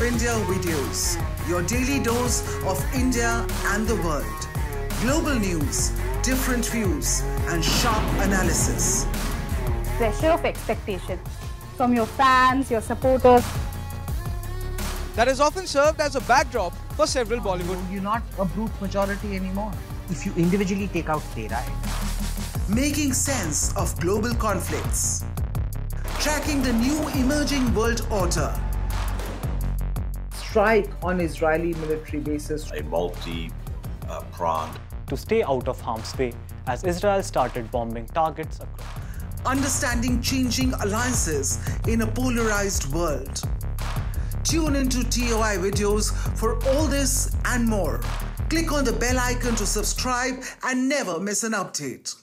of India videos, your daily dose of India and the world. Global news, different views and sharp analysis. Pressure of expectation from your fans, your supporters. That has often served as a backdrop for several Bollywood. You're not a brute majority anymore if you individually take out Tera Hai. Making sense of global conflicts. Tracking the new emerging world order. Strike on Israeli military bases. A multi-pronged. To stay out of harm's way as Israel started bombing targets across. Understanding changing alliances in a polarized world. Tune into TOI videos for all this and more. Click on the bell icon to subscribe and never miss an update.